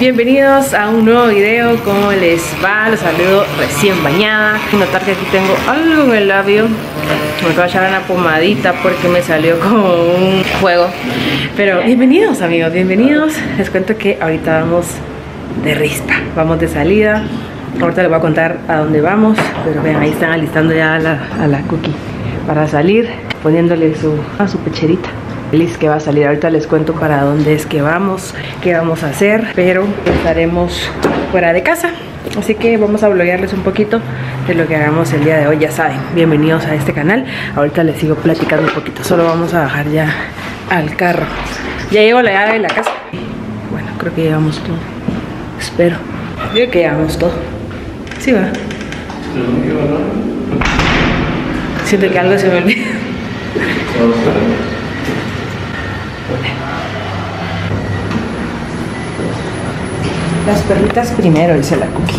Bienvenidos a un nuevo video. ¿Cómo les va? Los saludo recién bañada. Notar que aquí tengo algo en el labio. Me voy a echar una pomadita porque me salió como un juego. Pero bienvenidos amigos, bienvenidos. Les cuento que ahorita vamos de rispa, vamos de salida. Ahorita les voy a contar a dónde vamos. Pero vean, ahí están alistando ya a la Cookie para salir, poniéndole a su pecherita. Feliz que va a salir. Ahorita les cuento para dónde es que vamos, qué vamos a hacer, pero estaremos fuera de casa. Así que vamos a vloguearles un poquito de lo que hagamos el día de hoy. Ya saben, bienvenidos a este canal. Ahorita les sigo platicando un poquito. Solo vamos a bajar ya al carro. Ya llegó la llave de la casa. Bueno, creo que llevamos todo. Espero. Creo que llevamos todo. Sí, va. Siento que algo se me olvidó. Las perritas primero, dice la Cookie.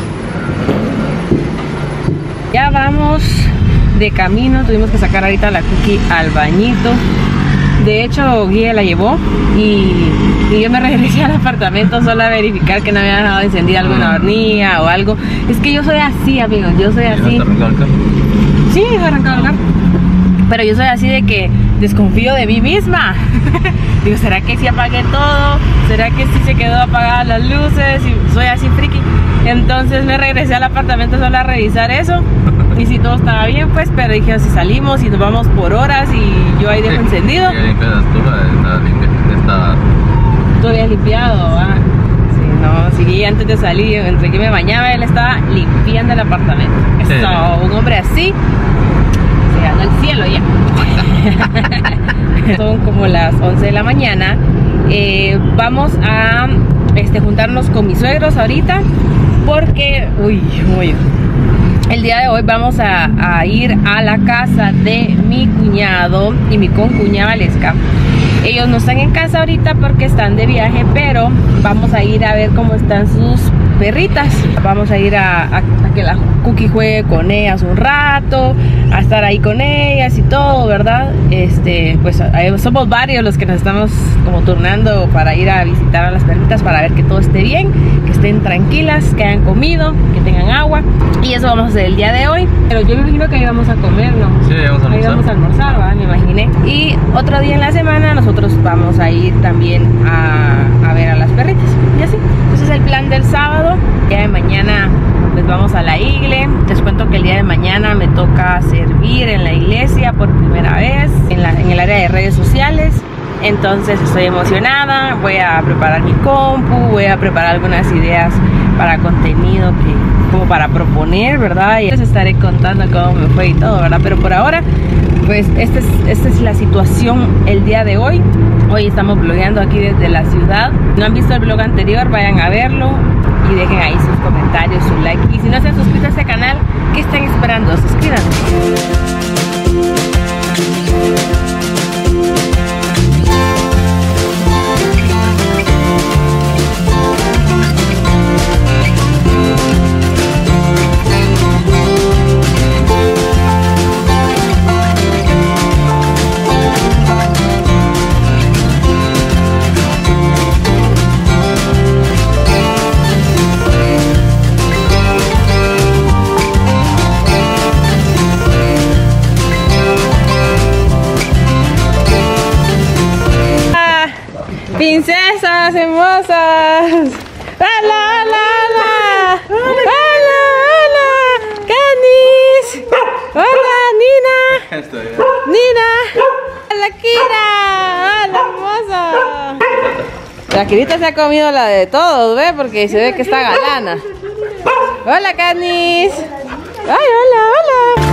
Ya vamos de camino. Tuvimos que sacar ahorita a la Cookie al bañito. De hecho, Guille la llevó y yo me regresé al apartamento solo a verificar que no había dejado de encendida alguna hornilla o algo. Es que yo soy así, amigos, yo soy así. Sí, he arrancado el carro. Pero yo soy así de que desconfío de mí misma. Digo, ¿será que sí apagué todo? ¿Será que sí se quedó apagadas las luces? Y soy así friki. Entonces me regresé al apartamento solo a revisar eso. Y si todo estaba bien, pues, pero dije, si salimos y nos vamos por horas y yo ahí dejo encendido. Todo había limpiado, ¿ah? No, sí, antes de salir, entre que me bañaba, él estaba limpiando el apartamento. Sí. Eso, un hombre así, se gana el cielo ya. Son como las 11 de la mañana. Vamos a juntarnos con mis suegros ahorita porque, uy, mollo. El día de hoy vamos a ir a la casa de mi cuñado y mi concuñada Valesca. Ellos no están en casa ahorita porque están de viaje, pero vamos a ir a ver cómo están sus perritas. Vamos a ir a que la Cookie juegue con ellas un rato, a estar ahí con ellas y todo, ¿verdad? Pues somos varios los que nos estamos como turnando para ir a visitar a las perritas para ver que todo esté bien, que estén tranquilas, que hayan comido, que tengan agua. Y eso vamos a hacer el día de hoy. Pero yo me imagino que ahí vamos a comer, ¿no? Sí, vamos a almorzar. Ahí vamos a almorzar, ¿verdad? Me imaginé. Y otro día en la semana nosotros vamos a ir también a ver a las perritas. Y así. Entonces el plan del sábado, ya de mañana pues vamos a la igle. Les cuento que el día de mañana me toca servir en la iglesia por primera vez en el área de redes sociales. Entonces estoy emocionada, voy a preparar mi compu, voy a preparar algunas ideas para contenido que, como para proponer, ¿verdad? Y les estaré contando cómo me fue y todo, ¿verdad? Pero por ahora, pues esta es la situación el día de hoy. Hoy estamos vlogueando aquí desde la ciudad. No han visto el vlog anterior, vayan a verlo y dejen ahí sus comentarios, su like. Y si no se han suscrito a este canal, ¿qué están esperando? Suscríbanse. Princesas hermosas. ¡Hola, hola, hola! ¡Hola, hola! ¡Candy! ¡Hola, Nina! ¡Nina! ¡Hola, Kira! ¡Hola, hermosa! La Kirita se ha comido la de todos, ¿ve? Porque se ve que está galana. ¡Hola, Candy! ¡Ay, hola, hola!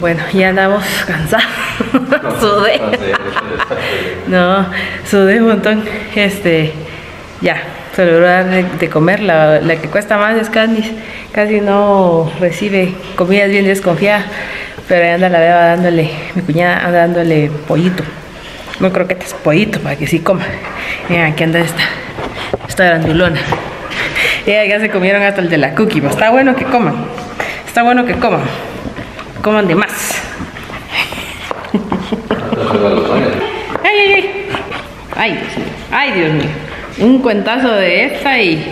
Bueno, ya andamos cansados. Sudé. No, sudé un montón. Ya, se logró dar de comer. La que cuesta más es Candy. Casi no recibe comida, es bien desconfiada. Pero ahí anda la beba dándole, mi cuñada anda dándole pollito. No creo que te es pollito para que sí coma. Aquí anda esta grandulona. Ya se comieron hasta el de la cookie. Pero está bueno que coman. Está bueno que coman. Coman de más. Ay, ay, ay. Ay, Dios mío. Ay, Dios mío. Un cuentazo de esta y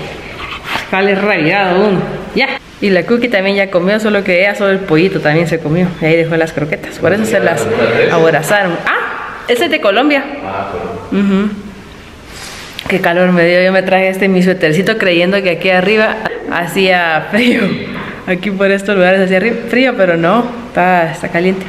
sale rabiado uno. Ya. Y la cookie también ya comió, solo que ella, solo el pollito también se comió. Y ahí dejó las croquetas. Por eso se las aborazaron. Ah, ese es de Colombia. Ah, Colombia. Qué calor me dio. Yo me traje mi suétercito creyendo que aquí arriba hacía frío. Aquí por estos lugares hacía frío, pero no. Está caliente.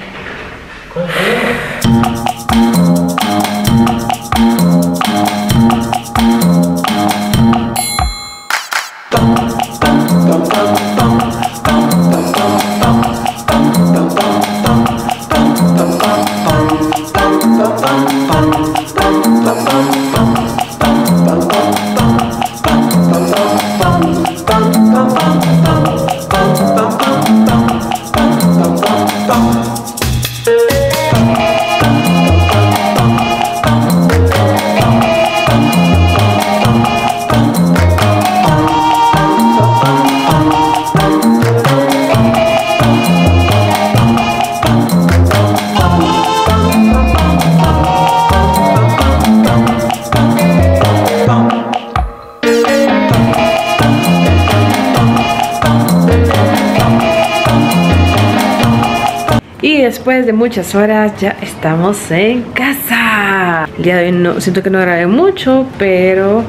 Después de muchas horas ya estamos en casa. El día de hoy no, siento que no grabé mucho, pero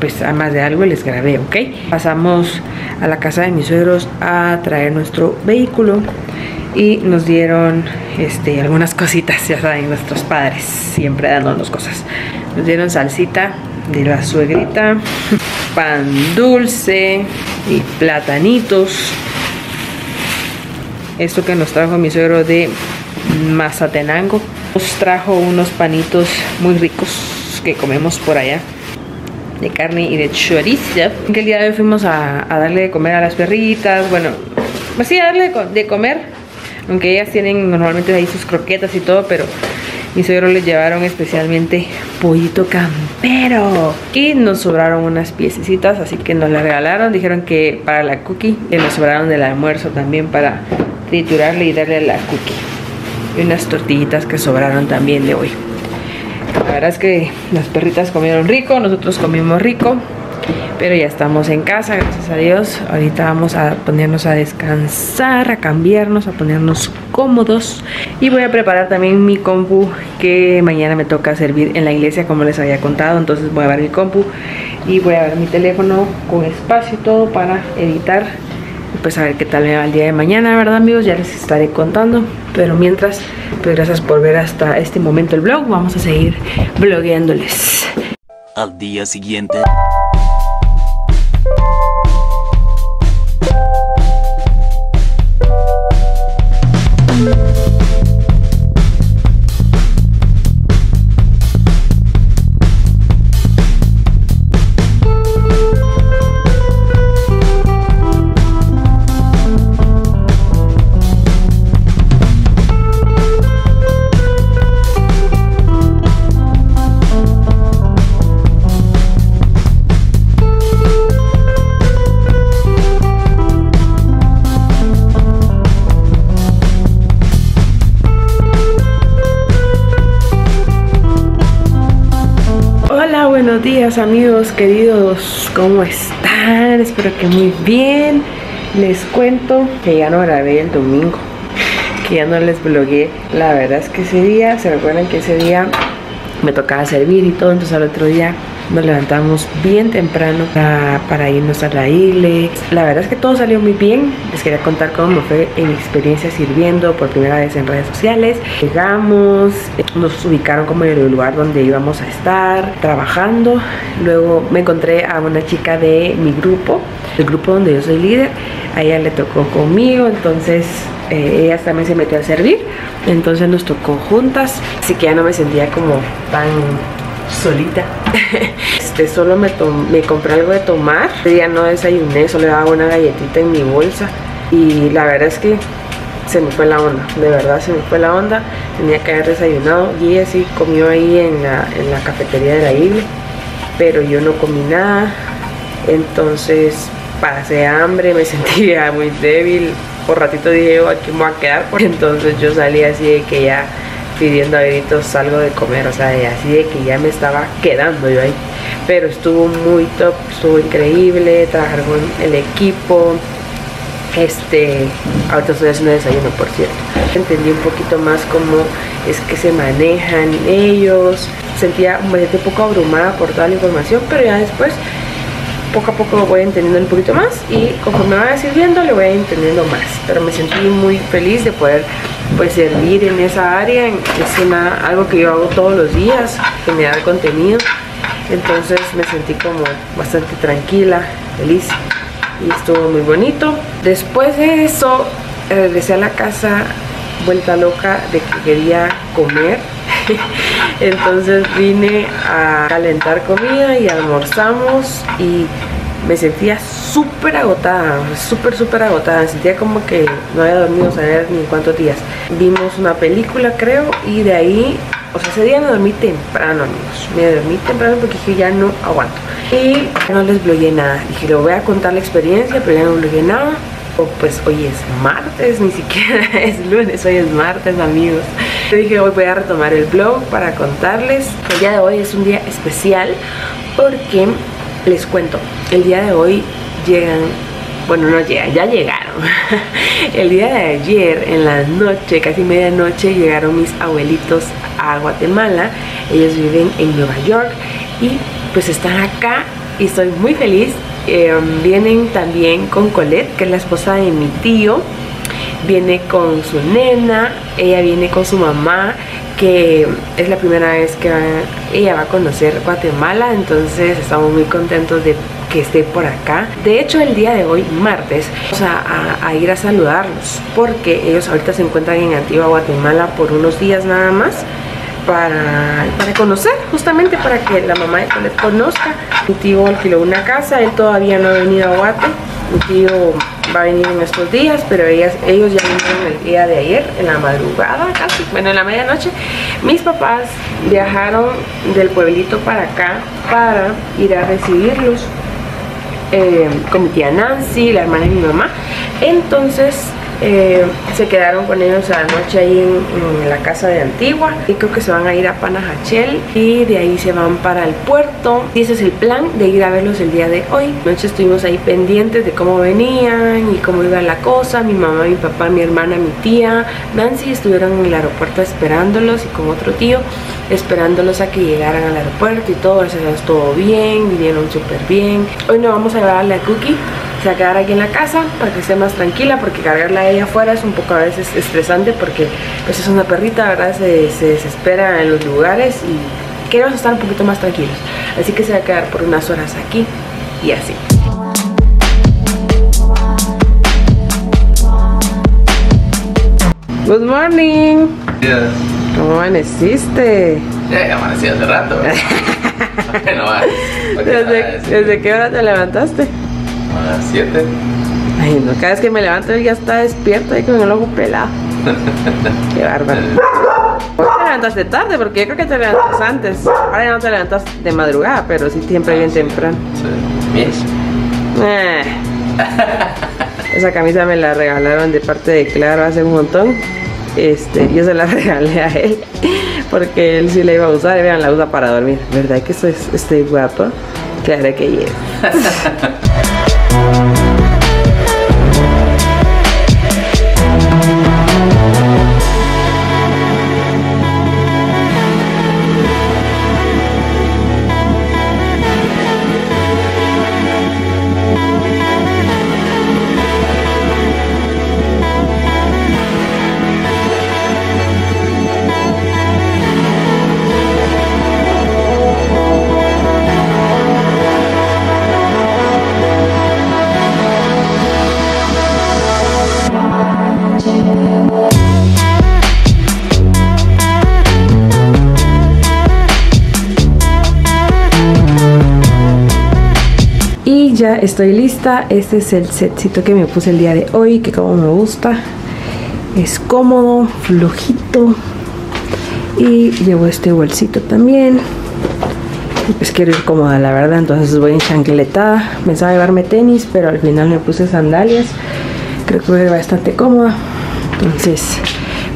pues además de algo les grabé, ¿ok? Pasamos a la casa de mis suegros a traer nuestro vehículo y nos dieron algunas cositas, ya saben, nuestros padres siempre dándonos cosas. Nos dieron salsita de la suegrita, pan dulce y platanitos. Esto que nos trajo mi suegro de Mazatenango. Nos trajo unos panitos muy ricos que comemos por allá, de carne y de chorizo. El día de hoy fuimos a darle de comer a las perritas. Bueno, pues sí, a darle de comer, aunque ellas tienen normalmente ahí sus croquetas y todo, pero mi suegro les llevaron especialmente pollito campero. Y nos sobraron unas piececitas, así que nos las regalaron. Dijeron que para la cookie, que nos sobraron del almuerzo también para triturarle y darle a la cookie. Y unas tortillitas que sobraron también de hoy. La verdad es que las perritas comieron rico, nosotros comimos rico, pero ya estamos en casa, gracias a Dios. Ahorita vamos a ponernos a descansar, a cambiarnos, a ponernos cómodos. Y voy a preparar también mi compu, que mañana me toca servir en la iglesia, como les había contado. Entonces voy a ver mi compu y voy a ver mi teléfono con espacio y todo para editar. Pues a ver qué tal me va el día de mañana, ¿verdad, amigos? Ya les estaré contando. Pero mientras, pues gracias por ver hasta este momento el vlog. Vamos a seguir vlogueándoles. Al día siguiente. Buenos días, amigos queridos, ¿cómo están? Espero que muy bien. Les cuento que ya no grabé el domingo, que ya no les vlogué. La verdad es que ese día, se recuerdan que ese día me tocaba servir y todo, entonces al otro día nos levantamos bien temprano para irnos a la iglesia. La verdad es que todo salió muy bien. Les quería contar cómo fue mi experiencia sirviendo por primera vez en redes sociales. Llegamos, nos ubicaron como en el lugar donde íbamos a estar trabajando. Luego me encontré a una chica de mi grupo, el grupo donde yo soy líder. A ella le tocó conmigo, entonces ella también se metió a servir. Entonces nos tocó juntas, así que ya no me sentía como tan solita. Solo me compré algo de tomar. Ese día no desayuné, solo daba una galletita en mi bolsa. Y la verdad es que se me fue la onda, de verdad se me fue la onda. tenía que haber desayunado. Guille sí comió ahí en la cafetería de la isla, pero yo no comí nada, entonces pasé hambre, me sentía muy débil. Por ratito dije yo, aquí me voy a quedar, porque entonces yo salí así de que ya pidiendo a gritos algo de comer, o sea, así de que ya me estaba quedando yo ahí. Pero estuvo muy top, estuvo increíble, trabajar con el equipo. Ahorita estoy haciendo desayuno, por cierto. Entendí un poquito más cómo es que se manejan ellos. Me sentí un poco abrumada por toda la información, pero ya después, poco a poco, voy entendiendo un poquito más, y conforme vaya sirviendo, le voy entendiendo más. Pero me sentí muy feliz de poder, pues, servir en esa área. Es algo que yo hago todos los días, generar contenido. Entonces me sentí como bastante tranquila, feliz, y estuvo muy bonito. Después de eso regresé a la casa vuelta loca de que quería comer. Entonces vine a calentar comida y almorzamos, y me sentía súper agotada, súper agotada. Sentía como que no había dormido, o sea, ni en cuántos días. Vimos una película, creo, y de ahí, o sea, ese día me dormí temprano, amigos. Me dormí temprano porque dije, ya no aguanto. Y no les blogueé nada. Dije, le voy a contar la experiencia, pero ya no blogueé nada. O pues hoy es martes, ni siquiera es lunes, hoy es martes, amigos. Yo dije, hoy voy a retomar el blog para contarles. El día de hoy es un día especial porque, les cuento, el día de hoy llegan... Bueno, no llegan, ya llegaron. El día de ayer, en la noche, casi medianoche, llegaron mis abuelitos a Guatemala. Ellos viven en Nueva York y pues están acá y estoy muy feliz. Vienen también con Colette, que es la esposa de mi tío. Viene con su nena, ella viene con su mamá, que es la primera vez que ella va a conocer Guatemala. Entonces estamos muy contentos de que esté por acá. De hecho, el día de hoy, martes, vamos a ir a saludarlos, porque ellos ahorita se encuentran en Antigua Guatemala por unos días nada más, para conocer, justamente para que la mamá de Colette conozca. Mi tío alquiló una casa, él todavía no ha venido a Guate. Mi tío va a venir en estos días, pero ellos ya vinieron el día de ayer, en la madrugada casi, bueno, en la medianoche. Mis papás viajaron del pueblito para acá para ir a recibirlos con mi tía Nancy, la hermana de mi mamá. Entonces se quedaron con ellos a la noche ahí en la casa de Antigua, y creo que se van a ir a Panajachel y de ahí se van para el puerto. Y ese es el plan, de ir a verlos el día de hoy. Noche estuvimos ahí pendientes de cómo venían y cómo iba la cosa. Mi mamá, mi papá, mi hermana, mi tía Nancy estuvieron en el aeropuerto esperándolos, y con otro tío esperándolos a que llegaran al aeropuerto y todo. Gracias a Dios, todo bien, vinieron súper bien. Hoy no vamos a grabarle a Cookie, se va a quedar aquí en la casa para que esté más tranquila, porque cargarla a ella afuera es un poco a veces estresante, porque pues es una perrita, ¿verdad? Se desespera en los lugares, y queremos estar un poquito más tranquilos, así que se va a quedar por unas horas aquí y así. Good morning. Yes. ¿Cómo amaneciste? Ya amanecí hace rato. No, ¿Desde qué hora te levantaste? A las 7. Ay, no, cada vez que me levanto él ya está despierto ahí con el ojo pelado. Qué bárbaro. ¿Vos te levantaste tarde? Porque yo creo que te levantas antes. Ahora ya no te levantas de madrugada, pero sí siempre bien temprano. Sí. Bien. Esa camisa me la regalaron de parte de Claro hace un montón. Yo se la regalé a él porque él sí la iba a usar, y vean, la usa para dormir. ¿Verdad que estoy guapa? Claro que yes. Ya estoy lista. Este es el setcito que me puse el día de hoy, que como me gusta, es cómodo, flojito, Y llevo este bolsito también. Pues quiero ir cómoda, la verdad, entonces voy en chancletada. Pensaba llevarme tenis, pero al final me puse sandalias. Creo que voy a ir bastante cómoda. Entonces,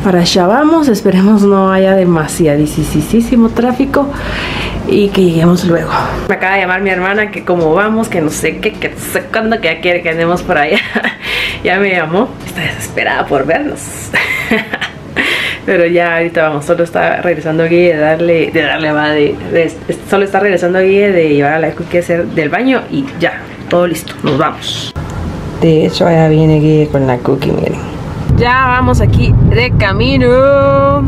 para allá vamos. Esperemos no haya demasiadísimo tráfico y que lleguemos luego. Me acaba de llamar mi hermana que como vamos, que no sé qué, que no sé cuándo, que ya quiere que andemos por allá. Ya me llamó. Está desesperada por vernos. Pero ya ahorita vamos, solo está regresando Guille de llevar a la que hacer del baño y ya, todo listo, nos vamos. De hecho allá viene Guille con la cookie, miren. Ya vamos aquí de camino.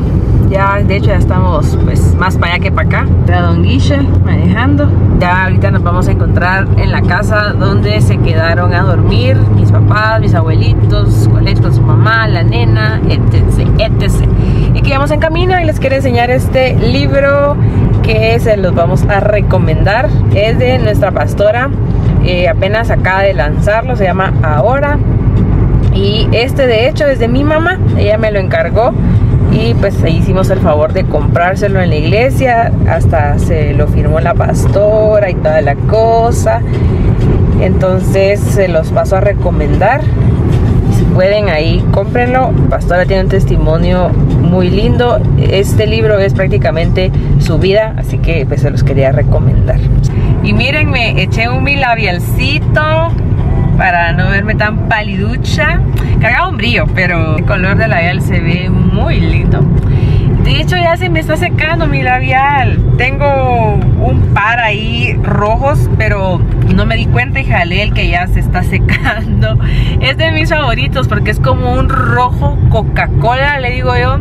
Ya, de hecho ya estamos pues más para allá que para acá. Está Don Guille manejando. Ya ahorita nos vamos a encontrar en la casa donde se quedaron a dormir mis papás, mis abuelitos, Colette con su mamá, la nena, etc, etc. Y que vamos en camino y les quiero enseñar este libro que se los vamos a recomendar. Es de nuestra pastora, apenas acaba de lanzarlo, se llama Ahora. Y este de hecho es de mi mamá, ella me lo encargó. Y pues hicimos el favor de comprárselo en la iglesia, hasta se lo firmó la pastora y toda la cosa. Entonces se los paso a recomendar. Si pueden ahí, cómprenlo. La pastora tiene un testimonio muy lindo. Este libro es prácticamente su vida, así que pues se los quería recomendar. Y miren, me eché mi labialcito para no verme tan paliducha. Cargaba un brillo, pero el color del labial se ve muy lindo. De hecho ya se me está secando mi labial. Tengo un par ahí rojos, pero no me di cuenta y jalé el que ya se está secando. Es de mis favoritos porque es como un rojo Coca-Cola, le digo yo.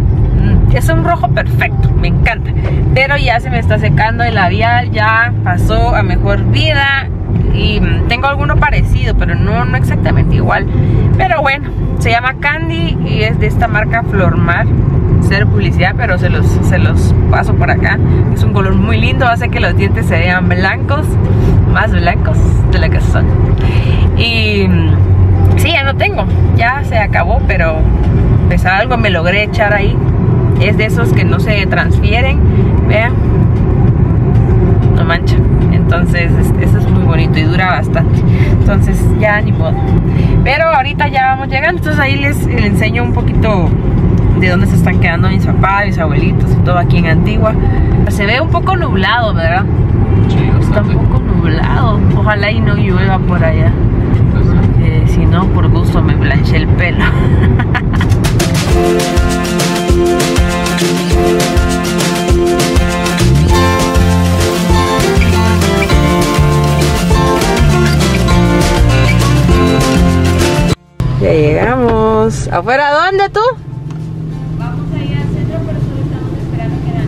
Es un rojo perfecto, me encanta. Pero ya se me está secando el labial, ya pasó a mejor vida. Y tengo alguno parecido, pero no exactamente igual. Pero bueno, se llama Candy y es de esta marca Flormar. Cero publicidad, pero se los paso por acá. Es un color muy lindo, hace que los dientes se vean blancos, más blancos de la que son. Y sí, ya no tengo, ya se acabó, pero pues algo me logré echar ahí. Es de esos que no se transfieren, vean, no mancha. Entonces, eso es muy bonito y dura bastante. Entonces, ya ni modo. Pero ahorita ya vamos llegando. Entonces, ahí les enseño un poquito de dónde se están quedando mis papás, mis abuelitos y todo aquí en Antigua. Se ve un poco nublado, ¿verdad? Sí, está un poco nublado. Ojalá y no llueva por allá. Si no, por gusto me planché el pelo. Ya llegamos. ¿Afuera dónde tú? Vamos a ir al centro, pero solo estamos esperando que la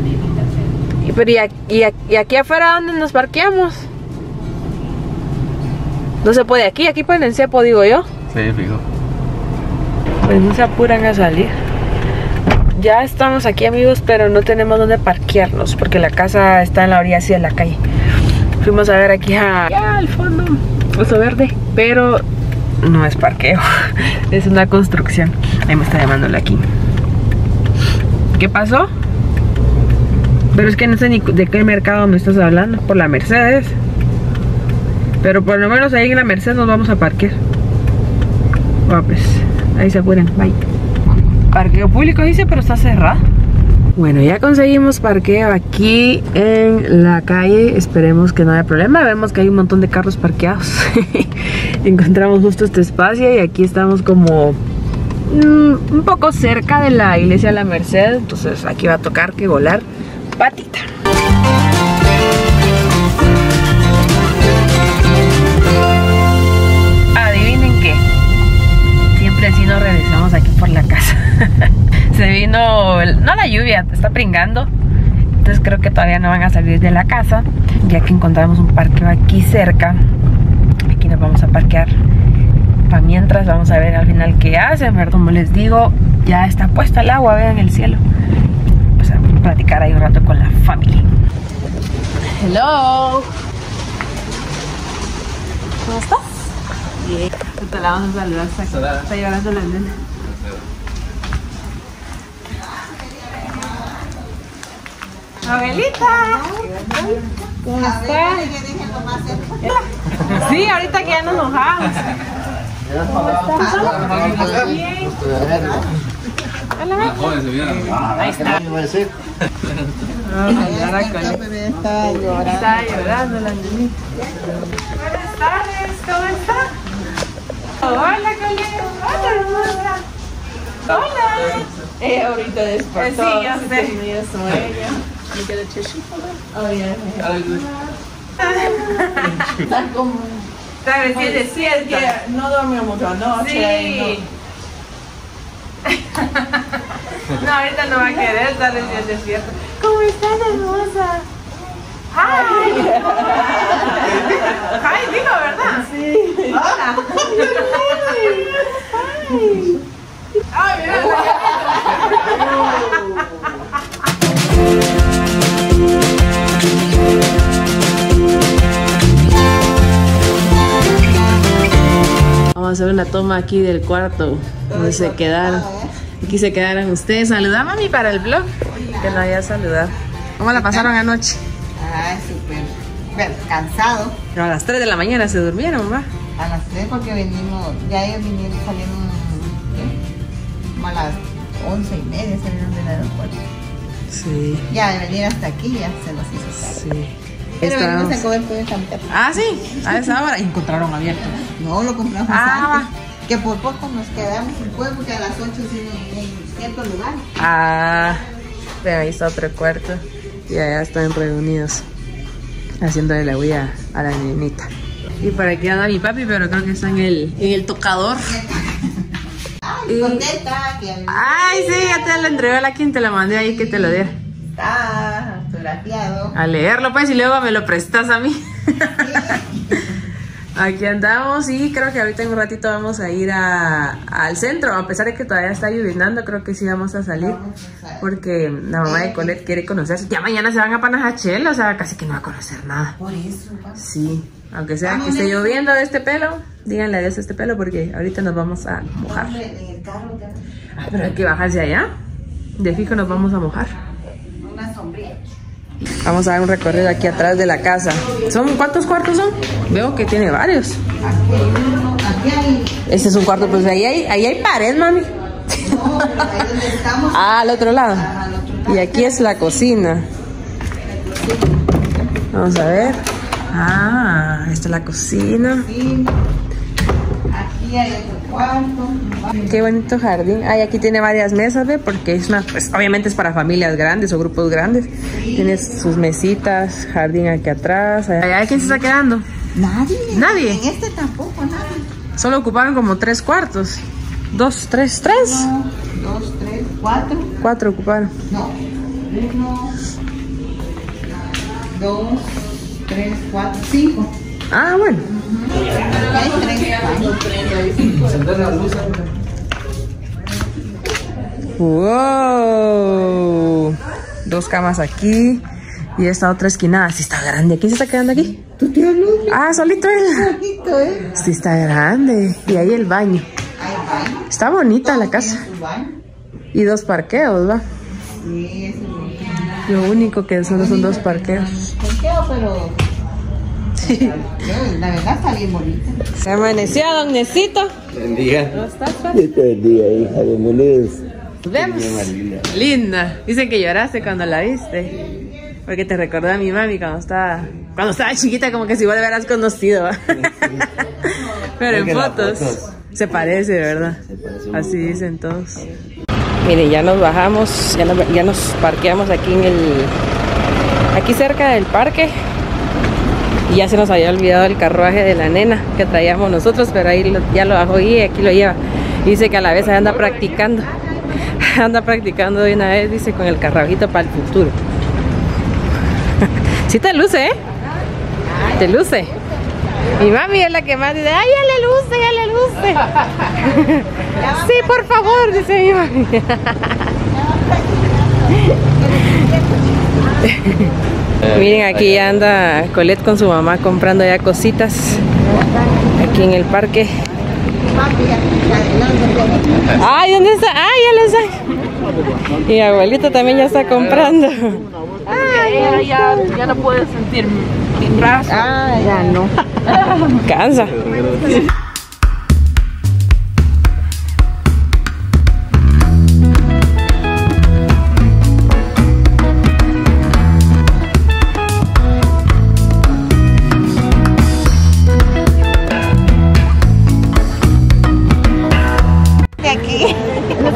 nenita se... Pero ¿y aquí afuera dónde nos parqueamos? No se puede aquí, aquí ponen cepo, digo yo. Sí, fijo. Pues no se apuran a salir. Ya estamos aquí, amigos, pero no tenemos dónde parquearnos porque la casa está en la orilla así de la calle. Fuimos a ver aquí al fondo, Oso Verde, pero... no es parqueo, es una construcción. Ahí me está llamando la Kim. ¿Qué pasó? Pero es que no sé ni de qué mercado me estás hablando. Por la Mercedes. Pero por lo menos ahí en la Merced nos vamos a parquear. Va, pues ahí se apuran, bye. Parqueo público dice, pero está cerrado. Bueno, ya conseguimos parqueo aquí en la calle. Esperemos que no haya problema. Vemos que hay un montón de carros parqueados. Encontramos justo este espacio y aquí estamos como un poco cerca de la iglesia de La Merced. Entonces aquí va a tocar que volar patita. Adivinen qué. Siempre así nos regresamos aquí por la casa. Se vino, no la lluvia, está pringando. Entonces creo que todavía no van a salir de la casa. Ya que encontramos un parqueo aquí cerca, aquí nos vamos a parquear. Para mientras vamos a ver al final qué hacen, ¿verdad? Como les digo, ya está puesta el agua, vean el cielo. Pues a platicar ahí un rato con la familia. Hello. ¿Cómo estás? Bien. Te la vamos a saludar. Está llorando la nena. Abelita. ¿Cómo estás? Sí, ahorita que ya nos enojamos. ¿Cómo estás? Bien. Ahí está. Está llorando la niñita. Buenas tardes, ¿cómo estás? Hola, Colette. Hola, hermosa. Hola. Ahorita despertó. Sí, yo sé. Tenía sueño. ¿Me queda chichito? Oh, yeah. Está como... Está recién de siesta. No dormió mucho anoche. Sí. No, ahorita no va a querer, está recién despierta. ¿Cómo estás, hermosa? ¡Hi! ¡Hi! Digo, ¿verdad? Sí. ¡Hola! ¡Hi! ¡Ay, mira! Vamos a hacer una toma aquí del cuarto donde se quedaron. Aquí se quedaron ustedes. Saluda, mami, para el vlog. Que no había saludado. ¿Cómo la pasaron anoche? Ay, súper cansado. Pero a las 3 de la mañana se durmieron, ¿va? A las 3 porque venimos, ya ellos vinieron saliendo como a las 11:30 salieron del aeropuerto. Sí. Ya de venir hasta aquí ya se nos hizo tarde. Sí. Pero venimos a comer todo tan temprano. Ah, sí, a esa hora. ¿Encontraron abierto? No, lo compramos antes. Que por poco nos quedamos en pueblo, porque a las 8 en cierto lugar. Ah, pero ahí está otro cuarto. Y allá están reunidos, haciéndole la huida a la niñita. Y para aquí anda mi papi, pero creo que está en el tocador. Ay, contenta. Ay, sí, ya te lo entregó la quien te la mandé ahí que te lo diera. Está fotografiado. A leerlo pues y luego me lo prestas a mí. Sí. Aquí andamos y creo que ahorita en un ratito vamos a ir al centro. A pesar de que todavía está lloviznando, creo que sí vamos a salir. Porque la mamá de Colette quiere conocerse. Ya mañana se van a Panajachel, o sea, casi que no va a conocer nada. Por eso, papá. Sí, aunque sea que esté lloviendo de este pelo, díganle adiós a este pelo porque ahorita nos vamos a mojar. En el carro, ya. Ah, pero hay que bajarse allá. De fijo nos vamos a mojar. Vamos a dar un recorrido aquí atrás de la casa. ¿Son cuántos cuartos son? Veo que tiene varios. Este es un cuarto, pues ahí hay pared, mami. No, ahí donde estamos. Ah, al otro lado. Y aquí es la cocina. Vamos a ver. Ah, esta es la cocina. Aquí hay otro cuarto. Qué bonito jardín. Ay, aquí tiene varias mesas, ¿ve? Porque es una, pues, obviamente es para familias grandes o grupos grandes. Sí. Tiene sus mesitas, jardín aquí atrás. Allá, ¿quién se está quedando? Nadie. Nadie. En este tampoco, nadie. Solo ocuparon como 3 cuartos. 2, 3, 3. 1, 2, 3, 4. 4 ocuparon. No. 1, 2, 3, 4, 5. Ah, bueno. Wow. 2 camas aquí. Y esta otra esquina, sí está grande. ¿Quién se está quedando aquí? Tu tío Lucas. Ah, solito él. Solito él. Sí está grande. Y ahí el baño. Está bonita la casa. Y 2 parqueos, ¿va? Sí, eso. Lo único que solo son 2 parqueos. Parqueo, pero... Sí. La verdad está bien bonita. Se amaneció, don Necito. Bendiga. ¿Cómo estás, padre? Bendiga, hija. Bienvenidos. Vemos. Linda. Dicen que lloraste cuando la viste. Porque te recordó a mi mami cuando estaba chiquita, como que si vos la hubieras conocido. Sí. Pero en fotos se parece, ¿verdad? Se parece. Así dicen todos. Mire, ya nos bajamos, ya nos parqueamos aquí aquí cerca del parque. Y ya se nos había olvidado el carruaje de la nena que traíamos nosotros, pero ahí ya lo bajó Guille, aquí lo lleva. Dice que a la vez anda practicando. Anda practicando de una vez, dice, con el carruajito para el futuro. Sí te luce, ¿eh? Te luce. Mi mami es la que más dice, ¡ay, ya le luce! Sí, por favor, dice mi mami. Miren, aquí anda Colette con su mamá comprando ya cositas aquí en el parque. Ay, ¿dónde está? Ay, ya lo saco. Y abuelita también ya está comprando. Ay. ella ya no puede sentir mi brazo. Ah, ya no. Cansa.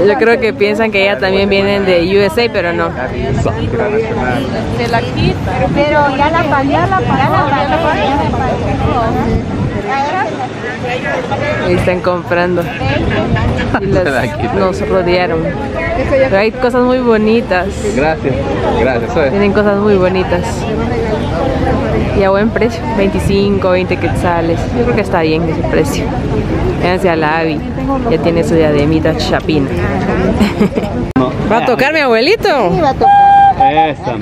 Yo creo que piensan que ellas también vienen de USA, pero no. Pero ya la pagué, la están comprando. Y las nos rodearon. Pero hay cosas muy bonitas. Gracias, gracias. Tienen cosas muy bonitas. Y a buen precio, 25, 20 quetzales. Yo creo que está bien ese precio. Véanse a la Abby, ya tiene su diademita chapina. No. ¿Va a tocar mi abuelito? Sí, va a tocar. Esa,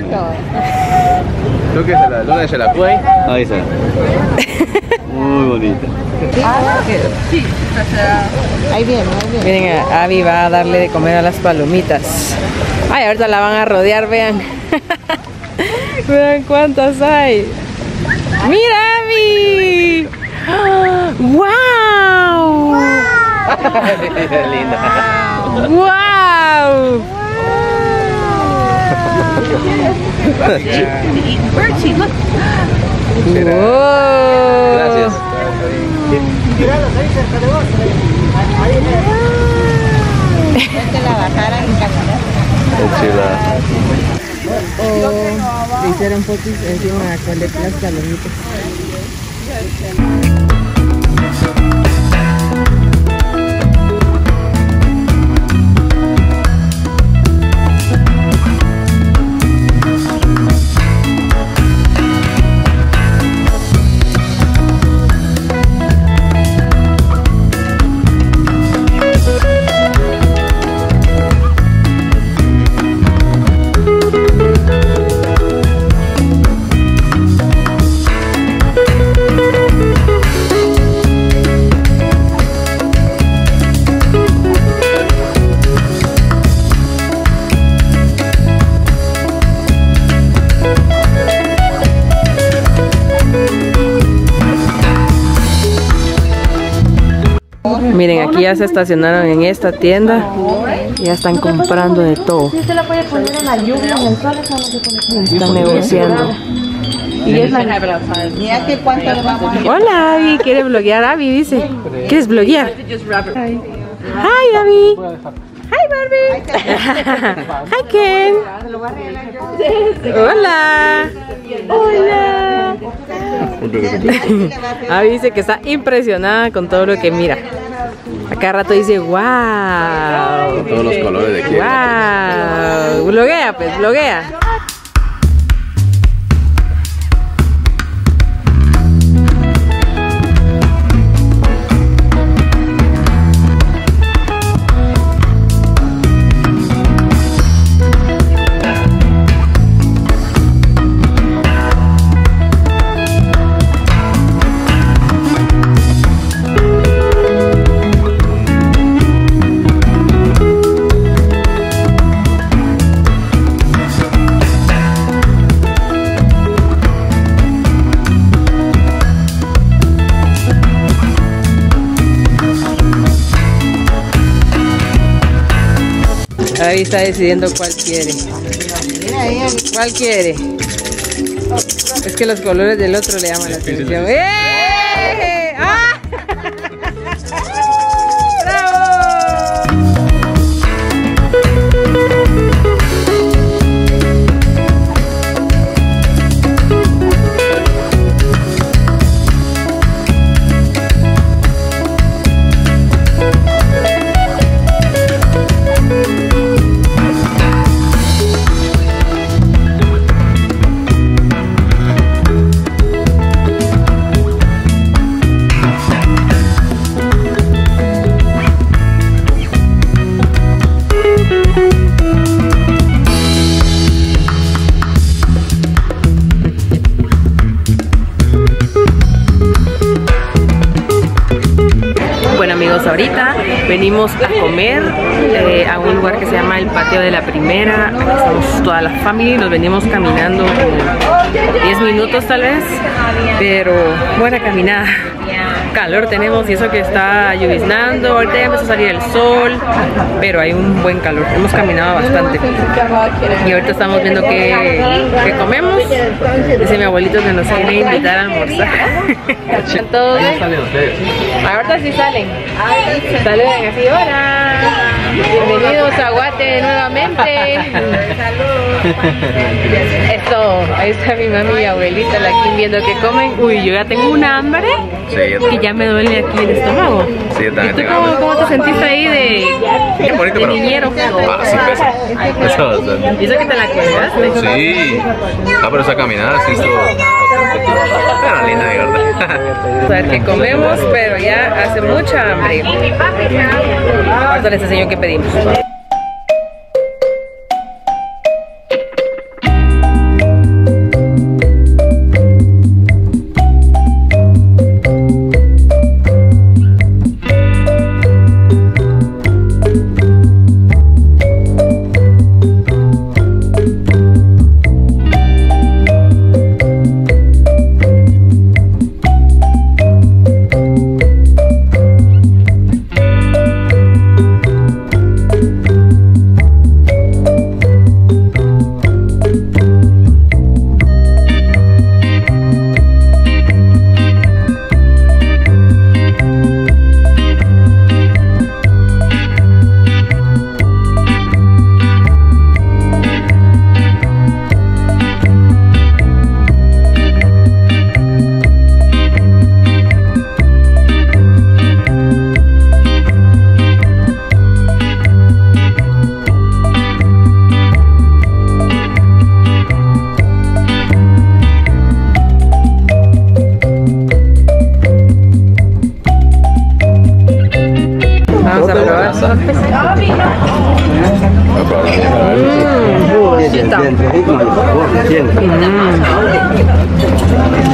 tóquesela, ¿dónde se la puede? Ahí está. Muy bonita. Sí, ahí viene, ahí viene. Miren, a Abby va a darle de comer a las palomitas. Ay, ahorita la van a rodear, vean. Vean cuántas hay. ¡Mira, Abby! ¡Wow! ¡Wow! ¡Wow! Gracias. Le hicieron fotos encima a Colette las palomitas. Miren, aquí ya se estacionaron en esta tienda. Ya están comprando de todo. ¿Sí se la puede poner en la lluvia, en el sol? Están negociando. Y es la abrazada. Mira que cuánto le vamos a... Hola, Abby. ¿Quiere bloguear? Abby dice. ¿Quieres bloguear? Hi, Abby. Hi, Barbie. Hi, Ken. Hola. Hola. Abby dice que está impresionada con todo lo que mira. A cada rato dice, wow. Todos los colores de aquí. Wow. Bloguea, pues, bloguea. Ahí está decidiendo cuál quiere. ¿Cuál quiere? Es que los colores del otro le llaman la atención. ¡Eh! ¡Ah! Ahorita venimos a comer a un lugar que se llama El Patio de la Primera. Aquí estamos toda la familia, nos venimos caminando como 10 minutos tal vez, pero buena caminada. Calor tenemos y eso que está lloviznando, ahorita ya empezó a salir el sol, pero hay un buen calor, hemos caminado bastante. Y ahorita estamos viendo qué comemos. Dice mi abuelito que nos quiere invitar a almorzar. Todos, ahorita sí salen. Saludos así, hola. Bienvenidos a Guate nuevamente. Saludos. Esto, ahí está mi mami y abuelita aquí viendo que comen. Uy, yo ya tengo una hambre. Sí, y ya me duele aquí el estómago. Sí, yo también. ¿Y tú cómo te sentiste ahí de bonito, de niñero? Ah, sí, pesa bastante. ¿Y eso que te la cuidaste? Sí. Ah, pero esa caminada sí estuvo pero linda, de verdad. O sea, que comemos, pero ya hace mucha hambre. Ahora les enseño qué pedimos.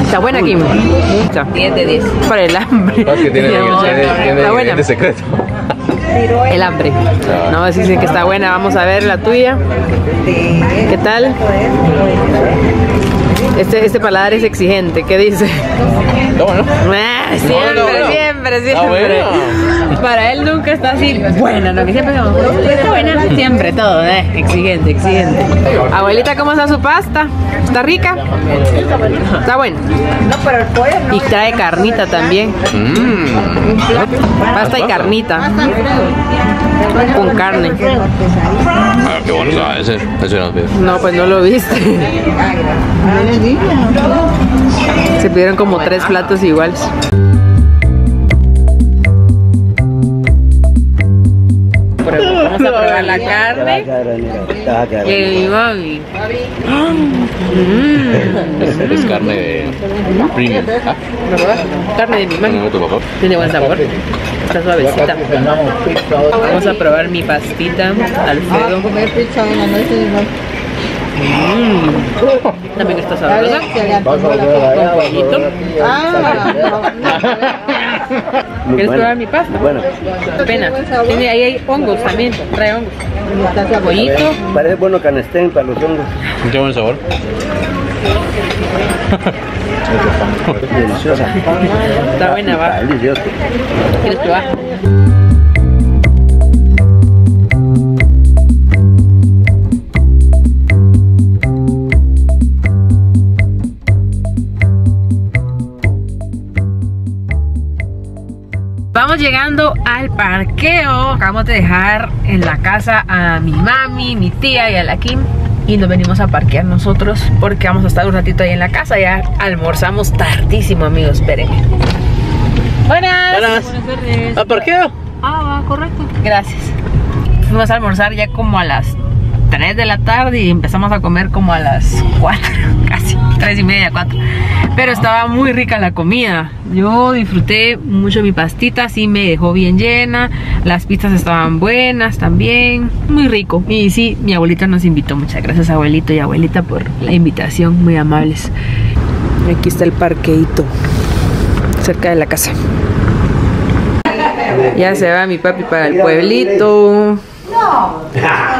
Está buena, Kim. 10 de 10. Para el hambre. Es que tiene ingrediente secreto. El hambre. No, dicen que está buena. Vamos a ver la tuya. ¿Qué tal? Este paladar es exigente. ¿Qué dice? No, bueno. Siempre. Para él nunca está así. Bueno, no, que siempre como, está buena. Siempre todo, exigente. Abuelita, ¿cómo está su pasta? ¿Está rica? Está buena. Y trae carnita también. Pasta y carnita. Con carne. Ah, qué bueno, ese no lo vi. No, pues no lo viste. Se pidieron como 3 platos iguales. Vamos a probar la carne de mi mami. Es carne de premium. Carne de mi mami. Tiene buen sabor. Está suavecita. Vamos a probar mi pastita Alfredo. También está sabrosa. ¿Quieres probar mi pasta? Bueno. Pena. Tiene ahí hongos también. Trae hongos. Está cebollito. Parece bueno canestén para los hongos. Qué buen sabor. Deliciosa. Está buena, va. Delicioso. ¿Quieres probar? Vamos llegando al parqueo. Acabamos de dejar en la casa a mi mami, mi tía y a la Kim, y nos venimos a parquear nosotros porque vamos a estar un ratito ahí en la casa. Ya almorzamos tardísimo, amigos, espérenme. Buenas tardes. ¿A parqueo? Ah, correcto. Gracias. Fuimos a almorzar ya como a las 3 de la tarde y empezamos a comer como a las 4, casi 3:30, 4. Pero estaba muy rica la comida. Yo disfruté mucho mi pastita, sí me dejó bien llena. Las pizzas estaban buenas también. Muy rico. Y sí, mi abuelita nos invitó. Muchas gracias, abuelito y abuelita, por la invitación. Muy amables. Aquí está el parqueíto, cerca de la casa. Ya se va mi papi para el pueblito.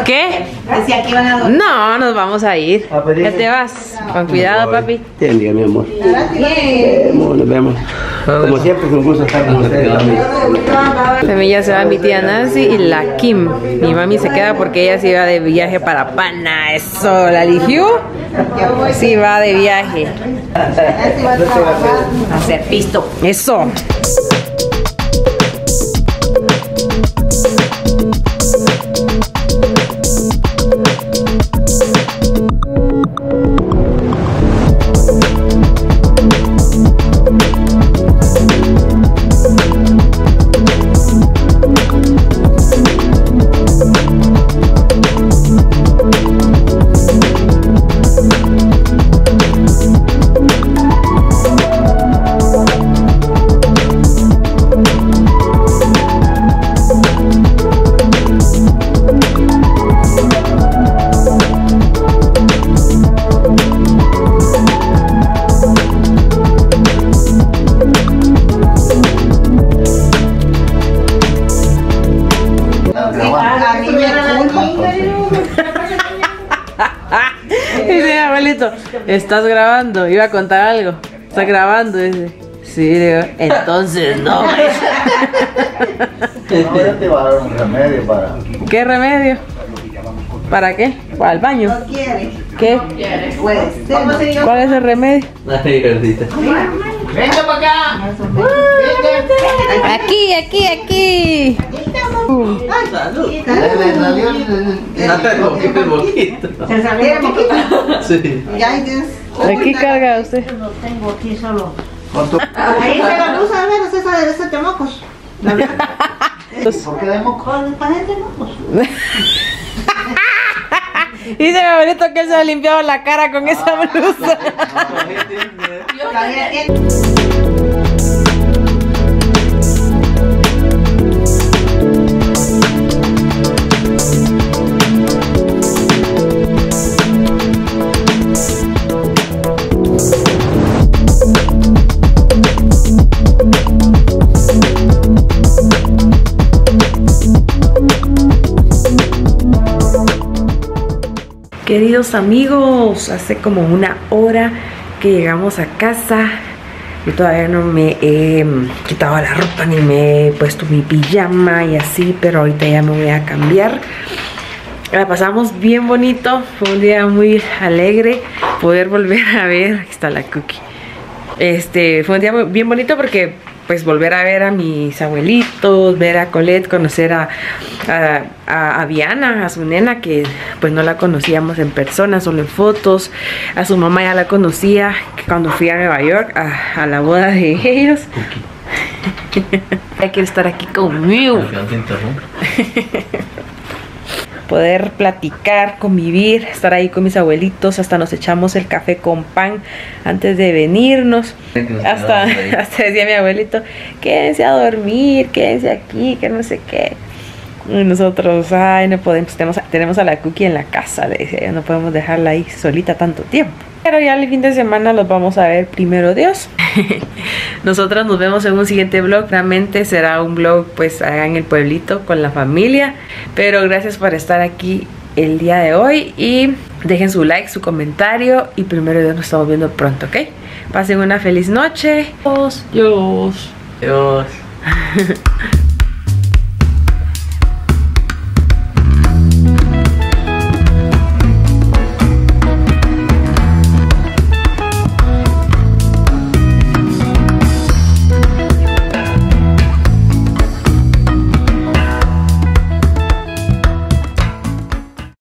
¿Qué? Decía que iban a dormir. No, nos vamos a ir. Ya te vas. Con cuidado, papi. Buen día, mi amor. Nos vemos. Como siempre, es un gusto estar con ustedes. También ya se va mi tía Nancy y la Kim. Mi mami se queda porque ella sí va de viaje para Pana. Eso, la eligió. Sí va de viaje. A hacer pisto. Eso. Estás grabando, iba a contar algo. Estás grabando, dice. Sí, digo, entonces no. ¿Qué remedio? ¿Para qué? ¿Para el baño? ¿Qué? ¿Cuál es el remedio? Venga para acá. Aquí, aquí, aquí. ¿Se salió el moquito? Sí. Aquí carga usted. Lo tengo aquí solo. Ahí se la luz, a ver, es esa de este mocos. ¿Por qué de mocos? Para gente mocos. Dice mi abuelito que se ha limpiado la cara con esa blusa. Queridos amigos, hace como una hora que llegamos a casa. Yo todavía no me he quitado la ropa ni me he puesto mi pijama y así, pero ahorita ya me voy a cambiar. La pasamos bien bonito, fue un día muy alegre poder volver a ver. Aquí está la cookie. Fue un día bien bonito porque pues volver a ver a mis abuelitos, ver a Colette, conocer a Diana, a su nena, que pues no la conocíamos en persona, solo en fotos. A su mamá ya la conocía cuando fui a Nueva York a la boda de ellos. Ella quiere estar aquí conmigo. Poder platicar, convivir, estar ahí con mis abuelitos, hasta nos echamos el café con pan antes de venirnos. Hasta decía mi abuelito, quédense a dormir, quédense aquí, que no sé qué. Y nosotros, ay, no podemos, tenemos a la Cookie en la casa, le decía, no podemos dejarla ahí solita tanto tiempo. Pero ya el fin de semana los vamos a ver, primero Dios. Nosotras nos vemos en un siguiente vlog. Realmente será un vlog pues allá en el pueblito con la familia. Pero gracias por estar aquí el día de hoy. Y dejen su like, su comentario. Y primero Dios, nos estamos viendo pronto, ¿ok? Pasen una feliz noche. Dios. Dios.